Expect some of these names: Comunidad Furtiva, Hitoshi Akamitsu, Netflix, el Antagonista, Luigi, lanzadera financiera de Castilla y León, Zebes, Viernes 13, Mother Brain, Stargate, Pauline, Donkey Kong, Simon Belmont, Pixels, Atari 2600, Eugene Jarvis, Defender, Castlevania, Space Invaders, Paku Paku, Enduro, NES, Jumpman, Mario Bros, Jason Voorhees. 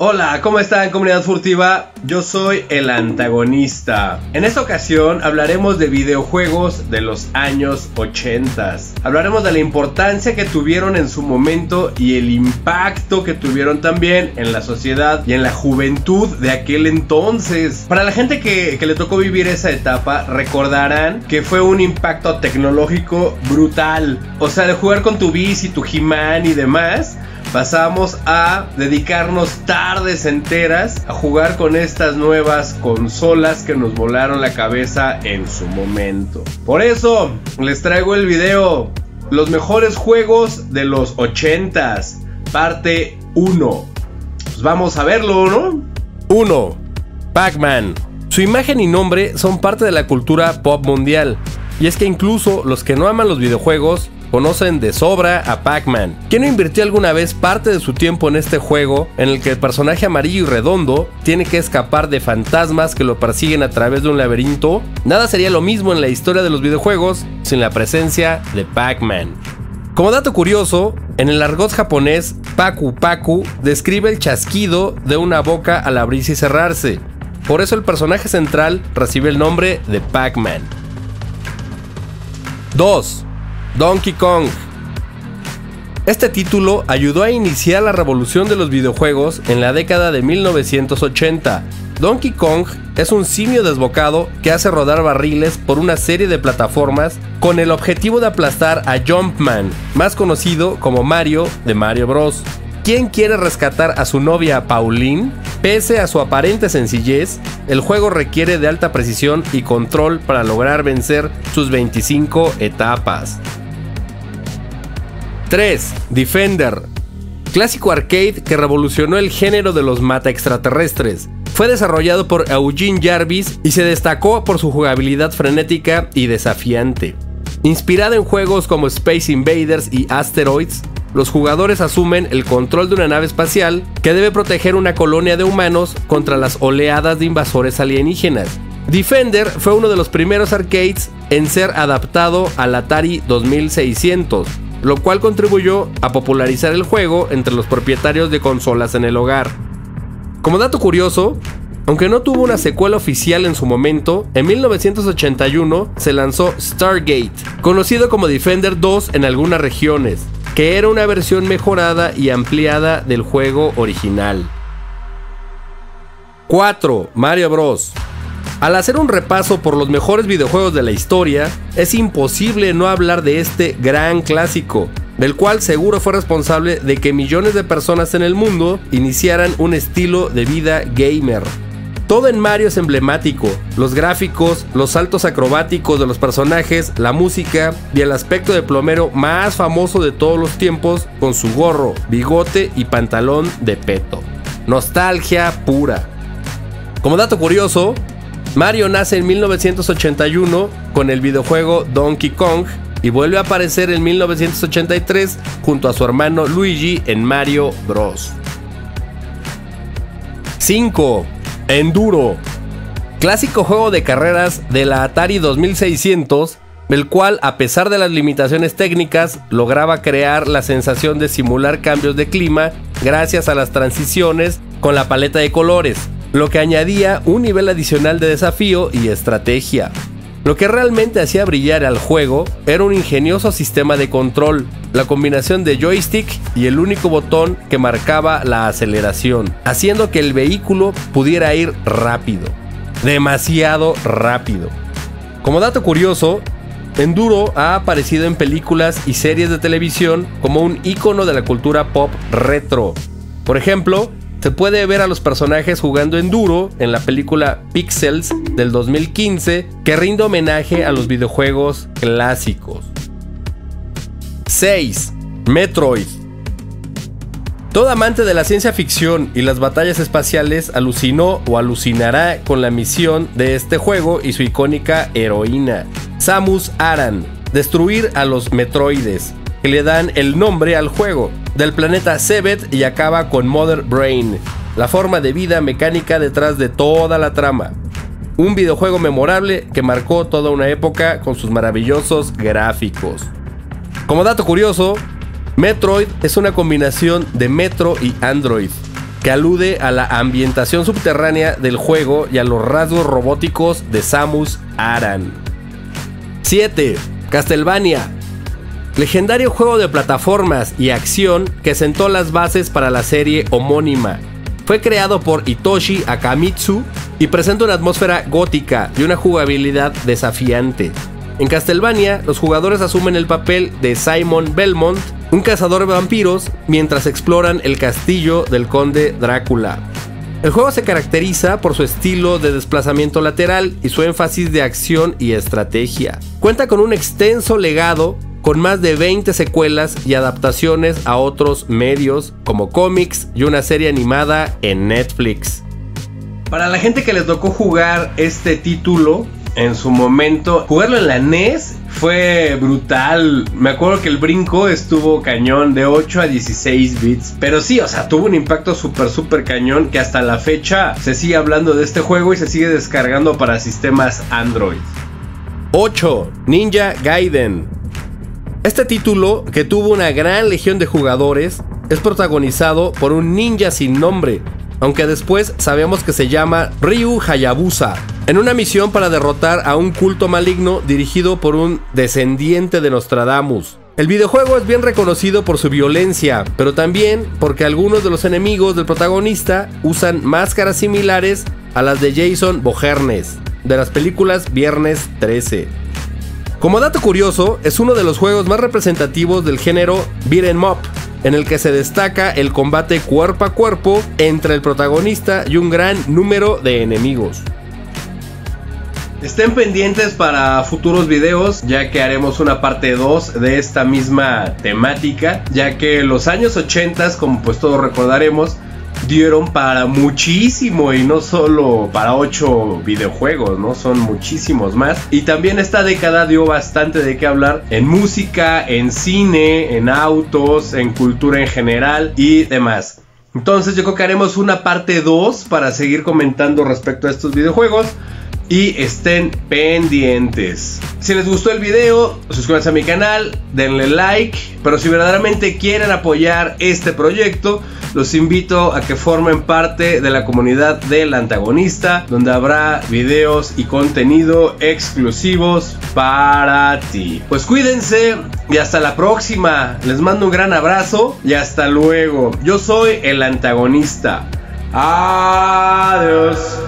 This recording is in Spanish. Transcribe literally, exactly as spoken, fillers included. Hola, ¿cómo están, Comunidad Furtiva? Yo soy el Antagonista. En esta ocasión hablaremos de videojuegos de los años ochenta. Hablaremos de la importancia que tuvieron en su momento y el impacto que tuvieron también en la sociedad y en la juventud de aquel entonces. Para la gente que, que le tocó vivir esa etapa, recordarán que fue un impacto tecnológico brutal. O sea, de jugar con tu bici, tu He-Man y demás, pasamos a dedicarnos tardes enteras a jugar con estas nuevas consolas que nos volaron la cabeza en su momento. Por eso les traigo el video Los mejores juegos de los ochentas, parte uno. Pues vamos a verlo, ¿no? uno. Pac-Man. Su imagen y nombre son parte de la cultura pop mundial. Y es que incluso los que no aman los videojuegos conocen de sobra a Pac-Man. ¿Quién no invirtió alguna vez parte de su tiempo en este juego en el que el personaje amarillo y redondo tiene que escapar de fantasmas que lo persiguen a través de un laberinto? Nada sería lo mismo en la historia de los videojuegos sin la presencia de Pac-Man. Como dato curioso, en el argot japonés, Paku Paku describe el chasquido de una boca al abrirse y cerrarse. Por eso el personaje central recibe el nombre de Pac-Man. dos. Donkey Kong. Este título ayudó a iniciar la revolución de los videojuegos en la década de mil novecientos ochenta. Donkey Kong es un simio desbocado que hace rodar barriles por una serie de plataformas con el objetivo de aplastar a Jumpman, más conocido como Mario de Mario Bros. ¿Quién quiere rescatar a su novia Pauline? Pese a su aparente sencillez, el juego requiere de alta precisión y control para lograr vencer sus veinticinco etapas. tres. Defender. Clásico arcade que revolucionó el género de los mata extraterrestres. Fue desarrollado por Eugene Jarvis y se destacó por su jugabilidad frenética y desafiante. Inspirado en juegos como Space Invaders y Asteroids, los jugadores asumen el control de una nave espacial que debe proteger una colonia de humanos contra las oleadas de invasores alienígenas. Defender fue uno de los primeros arcades en ser adaptado al Atari dos mil seiscientos, lo cual contribuyó a popularizar el juego entre los propietarios de consolas en el hogar. Como dato curioso, aunque no tuvo una secuela oficial en su momento, en mil novecientos ochenta y uno se lanzó Stargate, conocido como Defender dos en algunas regiones, que era una versión mejorada y ampliada del juego original. cuatro. Mario Bros. Al hacer un repaso por los mejores videojuegos de la historia, es imposible no hablar de este gran clásico, del cual seguro fue responsable de que millones de personas en el mundo iniciaran un estilo de vida gamer. Todo en Mario es emblemático: los gráficos, los saltos acrobáticos de los personajes, la música y el aspecto de plomero más famoso de todos los tiempos, con su gorro, bigote y pantalón de peto. Nostalgia pura. Como dato curioso, Mario nace en mil novecientos ochenta y uno con el videojuego Donkey Kong y vuelve a aparecer en mil novecientos ochenta y tres junto a su hermano Luigi en Mario Bros. cinco. Enduro. Clásico juego de carreras de la Atari dos mil seiscientos, el cual, a pesar de las limitaciones técnicas, lograba crear la sensación de simular cambios de clima gracias a las transiciones con la paleta de colores, lo que añadía un nivel adicional de desafío y estrategia. Lo que realmente hacía brillar al juego era un ingenioso sistema de control, la combinación de joystick y el único botón que marcaba la aceleración, haciendo que el vehículo pudiera ir rápido, demasiado rápido. Como dato curioso, Enduro ha aparecido en películas y series de televisión como un ícono de la cultura pop retro. Por ejemplo, se puede ver a los personajes jugando Enduro en la película Pixels del dos mil quince, que rinde homenaje a los videojuegos clásicos. seis. Metroid. Todo amante de la ciencia ficción y las batallas espaciales alucinó o alucinará con la misión de este juego y su icónica heroína, Samus Aran: destruir a los Metroides, que le dan el nombre al juego, del planeta Zebes, y acaba con Mother Brain, la forma de vida mecánica detrás de toda la trama. Un videojuego memorable que marcó toda una época con sus maravillosos gráficos. Como dato curioso, Metroid es una combinación de Metro y Android, que alude a la ambientación subterránea del juego y a los rasgos robóticos de Samus Aran. siete. Castlevania. Legendario juego de plataformas y acción que sentó las bases para la serie homónima. Fue creado por Hitoshi Akamitsu y presenta una atmósfera gótica y una jugabilidad desafiante. En Castlevania, los jugadores asumen el papel de Simon Belmont, un cazador de vampiros, mientras exploran el castillo del Conde Drácula. El juego se caracteriza por su estilo de desplazamiento lateral y su énfasis de acción y estrategia. Cuenta con un extenso legado, con más de veinte secuelas y adaptaciones a otros medios, como cómics y una serie animada en Netflix. Para la gente que les tocó jugar este título, en su momento, jugarlo en la N E S fue brutal. Me acuerdo que el brinco estuvo cañón, de ocho a dieciséis bits. Pero sí, o sea, tuvo un impacto súper, súper cañón, que hasta la fecha se sigue hablando de este juego y se sigue descargando para sistemas Android. ocho. Ninja Gaiden. Este título, que tuvo una gran legión de jugadores, es protagonizado por un ninja sin nombre, aunque después sabemos que se llama Ryu Hayabusa, en una misión para derrotar a un culto maligno dirigido por un descendiente de Nostradamus. El videojuego es bien reconocido por su violencia, pero también porque algunos de los enemigos del protagonista usan máscaras similares a las de Jason Voorhees, de las películas Viernes trece. Como dato curioso, es uno de los juegos más representativos del género Beat'em Up, en el que se destaca el combate cuerpo a cuerpo entre el protagonista y un gran número de enemigos. Estén pendientes para futuros videos, ya que haremos una parte dos de esta misma temática, ya que los años ochenta, como pues todos recordaremos, dieron para muchísimo, y no solo para ocho videojuegos, ¿no? Son muchísimos más. Y también esta década dio bastante de qué hablar en música, en cine, en autos, en cultura en general y demás. Entonces yo creo que haremos una parte dos para seguir comentando respecto a estos videojuegos, y estén pendientes. Si les gustó el video, suscríbanse a mi canal, denle like. Pero si verdaderamente quieren apoyar este proyecto, los invito a que formen parte de la comunidad del Antagonista, donde habrá videos y contenido exclusivos para ti. Pues cuídense y hasta la próxima. Les mando un gran abrazo y hasta luego. Yo soy el Antagonista. Adiós.